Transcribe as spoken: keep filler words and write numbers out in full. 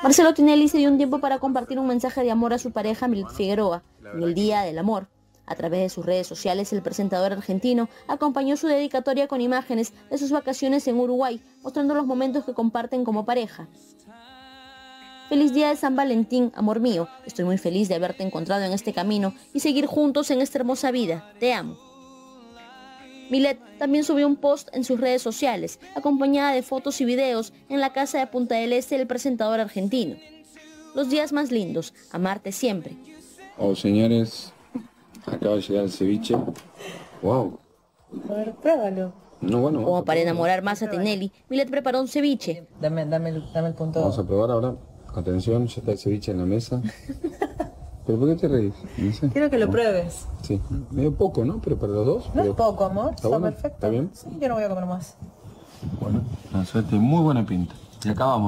Marcelo Tinelli se dio un tiempo para compartir un mensaje de amor a su pareja Milett Figueroa en el Día del Amor. A través de sus redes sociales, el presentador argentino acompañó su dedicatoria con imágenes de sus vacaciones en Uruguay, mostrando los momentos que comparten como pareja. Feliz día de San Valentín, amor mío. Estoy muy feliz de haberte encontrado en este camino y seguir juntos en esta hermosa vida. Te amo. Milett también subió un post en sus redes sociales, acompañada de fotos y videos en la casa de Punta del Este del presentador argentino. Los días más lindos, amarte siempre. Oh, señores, acaba de llegar el ceviche. ¡Wow! A ver, pruébalo. No, bueno, Como para enamorar más a Tinelli, Milett preparó un ceviche. Dame, dame, dame el punto. Vamos a probar ahora. Atención, ya está el ceviche en la mesa. ¿Pero por qué te reís? No sé. Quiero que lo pruebes. Sí, medio poco, ¿no? Pero para los dos. No es poco, amor. Está, está perfecto. ¿Está bien? Sí, yo no voy a comer más. Bueno, la suerte, muy buena pinta. Y acabamos.